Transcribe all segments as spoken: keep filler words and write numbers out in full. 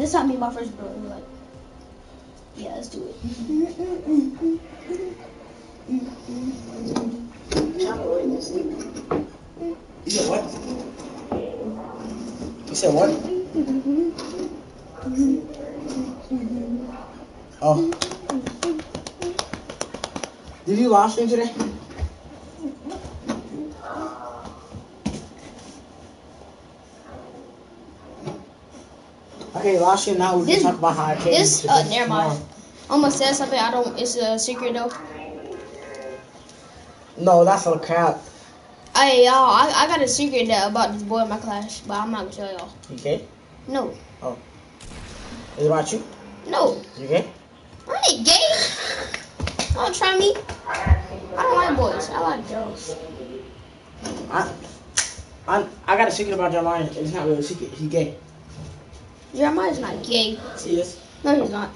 This time me and my first brother were like, yeah, let's do it. I'm going to sleep. You said what? You said what? Oh. Did you live stream today? Okay, last year now we this, talk about how I came this, uh, never mind. I'm gonna say something. I don't. It's a secret though. No, that's all crap. Hey y'all, I, I got a secret that, about this boy in my class, but I'm not gonna tell y'all. You gay? No. Oh. Is it about you? No. You gay? I ain't gay. Don't try me. I don't like boys. I like girls. I, I, I got a secret about Jeremiah. It's not really a secret. He's gay. Jeremiah's not gay. He is. No, he's not.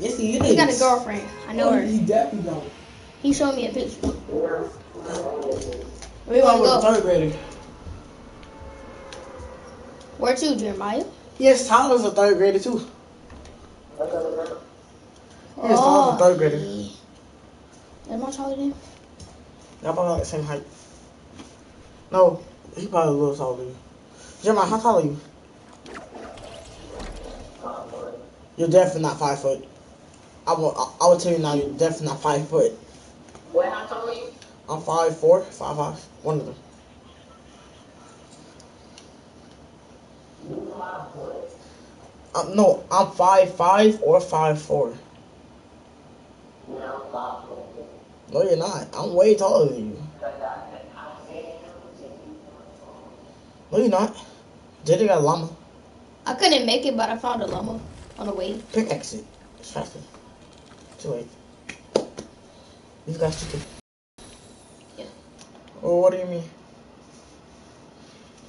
Yes, he is. He got a girlfriend. I know oh, her. He definitely don't. He showed me a picture. Where you want to go? Third grader. Where to, Jeremiah? Yes, Tyler's a third grader too. Oh. Yes, Tyler's a third grader. Is my taller than him? Y'all probably like the same height. No, he probably a little taller than you. Jeremiah, how tall are you? You're definitely not five foot. I will. I will tell you now. You're definitely not five foot. What? How tall are you? I'm five four, five five. One of them. You're five foot. Um, no, I'm five five or five four. No, I'm five four. No, you're not. I'm way taller than you. No, you're not. J J got a llama. I couldn't make it, but I found a llama. On the way. Pickaxe it. It's faster. It's too late. These guys took it. Yeah. Oh, what do you mean?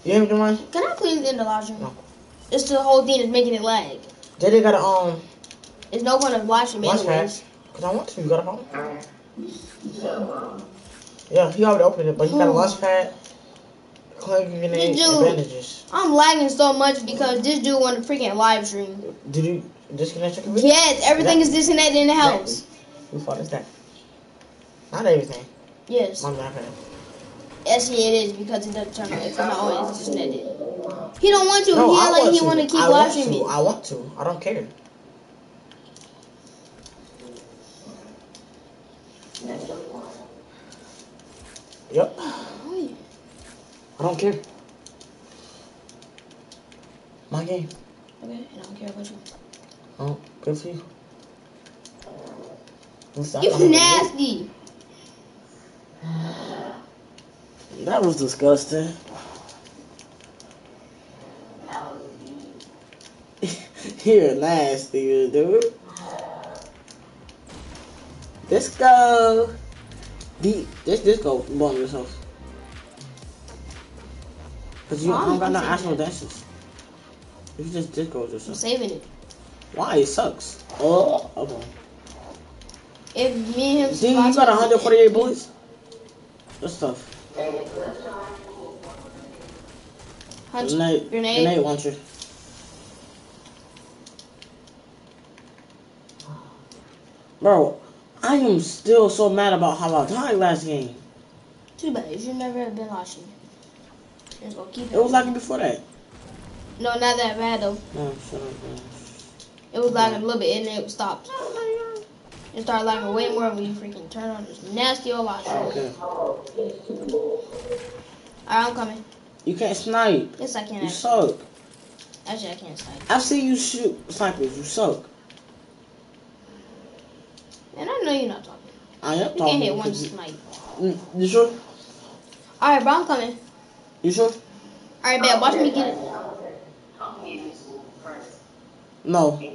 You hear me, Jeremiah? Can I please end the live stream? No. It's the whole thing is making it lag. Daddy got to, um... There's no one that's watching me anyways. Because I want to. You got a phone? Yeah, he already opened it, but he got a launch pad. This dude, I'm lagging so much because this dude won a freaking live stream. Did you disconnect your computer? Yes, everything that, is disconnected in the house. Who fault is that? Not everything. Yes. My grandparents. Yes, it is because it doesn't turn on. It's not always disconnected. He don't want to. No, he I like want he to. want to keep I live streaming. I want to. I don't care. Yep. I don't care. My game. Okay, I don't care about you. Oh, good for you. You nasty. That was disgusting. You're nasty, dude. Disco. Deep. This disco bomb yourself. Cause you, you don't got no actual dances. You just did go or something. I'm saving it. Why? It sucks. Oh, okay. If me and him. See, you got one hundred forty-eight bullets. That's tough. Grenade, grenade launcher. Bro, I am still so mad about how I died last game. Too bad. You should never have been watching. It was lagging before that. No, not that bad though. No, sorry, it was lagging a little bit and then it stopped. It started lagging way more when you freaking turn on this nasty old light. Okay. Alright, I'm coming. You can't snipe. Yes, I can. You actually. suck. Actually, I can't snipe. I see you shoot snipers. You suck. And I know you're not talking. I am you talking. You can't hit one snipe. You, you sure? Alright, bro, I'm coming. You sure? Alright, babe, watch me get it. No. I'm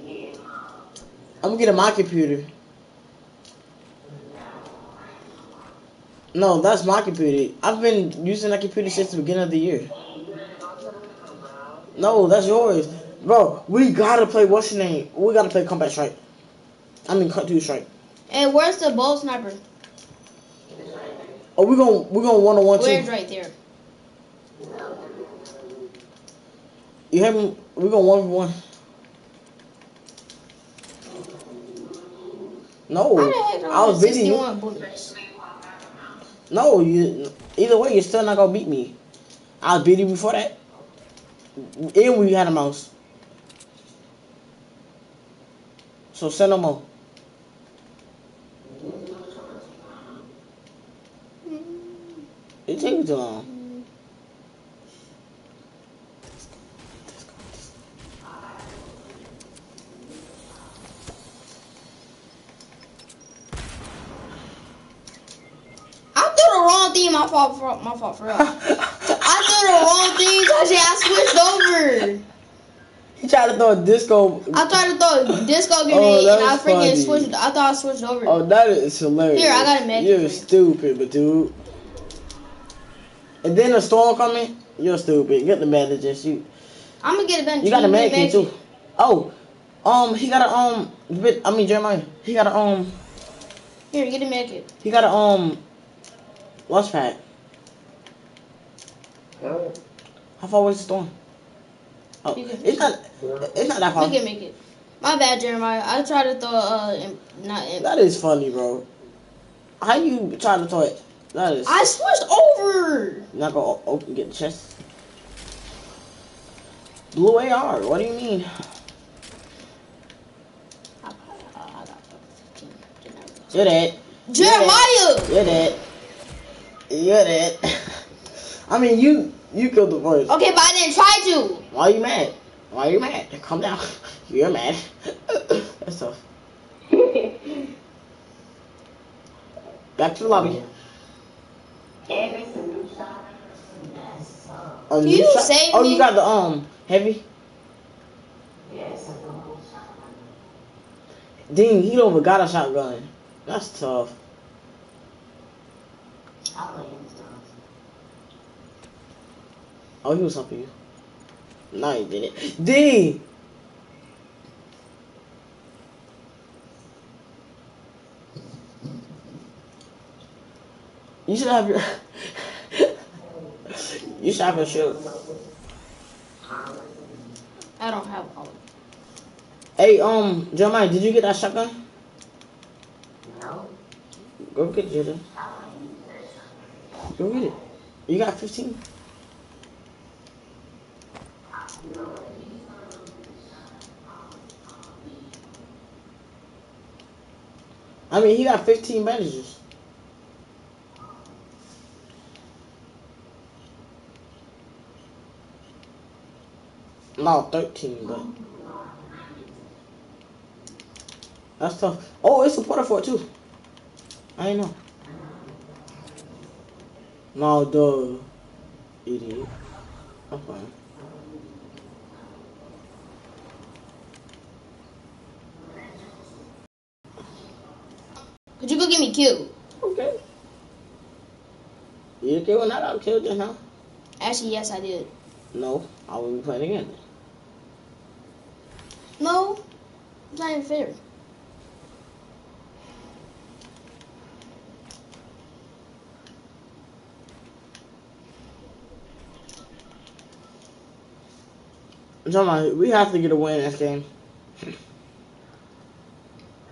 gonna get in my computer. No, that's my computer. I've been using that computer since the beginning of the year. No, that's yours. Bro, we gotta play what's your name? We gotta play Combat Strike. I mean, Cut Through Strike. Hey, where's the bow sniper? Oh, we're gonna, we're gonna one on one two. Where's right there? You have me, we're going one for one. No, I, I was busy. No, you. Either way, you're still not gonna beat me. I was beat you before that, and we had a mouse. So send them all. It takes too long. I threw the wrong thing. My fault. For, my fault for real. I threw the wrong thing because I switched over. He tried to throw a disco. I tried to throw a disco grenade oh, and I freaking funny. switched. I thought I switched over. Oh, that is hilarious. Here, I got a magic. You're stupid, but dude. And then a storm coming, you're stupid. Get the bandage and shoot. I'm gonna get a bandage. You got a bandage too. Oh, um, he got a um. I mean Jeremiah, he got a um. Here, get a medkit. He got a um. Watch pad. Oh. How far away is the storm? Oh, it's not. It's not that far. We can make it. My bad, Jeremiah. I tried to throw uh, not. That is funny, bro. How you try to throw it? That is. I switched over. Not gonna open get the chest. Blue A R. What do you mean? I got, I got fifteen. You're dead. Jeremiah. You're dead. You're dead. I mean, you you killed the first. Okay, but I didn't try to. Why are you mad? Why are you mad? Calm down. You're mad. That's tough. Back to the lobby. Oh, you, you saved oh, me. Oh, you got the um heavy. Yes. Dang, he don't even got a shotgun. That's tough. Oh, he was helping you. No, he didn't. D. You should have your. You should have your shield. I don't have all. Hey, um, Jeremiah, did you get that shotgun? No. Go get it, Jordan. Go get it. You got fifteen. I mean, he got fifteen bandages. No, thirteen, but that's tough. Oh, it's a portal fort too. I know. No, duh, idiot. I'm fine. Could you go get me killed? Okay. You killed or not? I killed just now. Actually, yes, I did. No, I will be playing again. No, it's not even fair. Joma, we have to get a win in this game.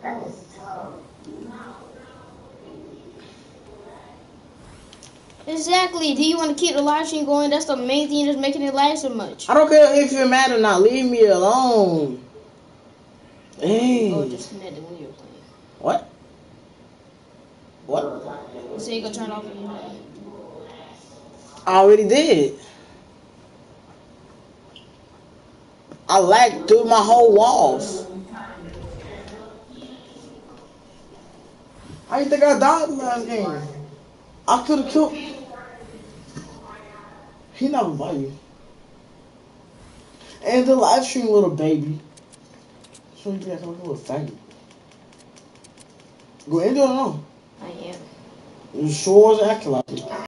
That is tough. Exactly. Do you want to keep the live stream going? That's the main thing that's making it last so much. I don't care if you're mad or not. Leave me alone. Dang. Oh, disconnect when you're playing. What? What? So you can turn off again. I already did. I lagged through my whole walls. How you think I died last game? I could have killed. He not gonna buy you. And the live stream little baby. So you guys don't do a faggot. Go end it or no? I am. You sure was acting like it.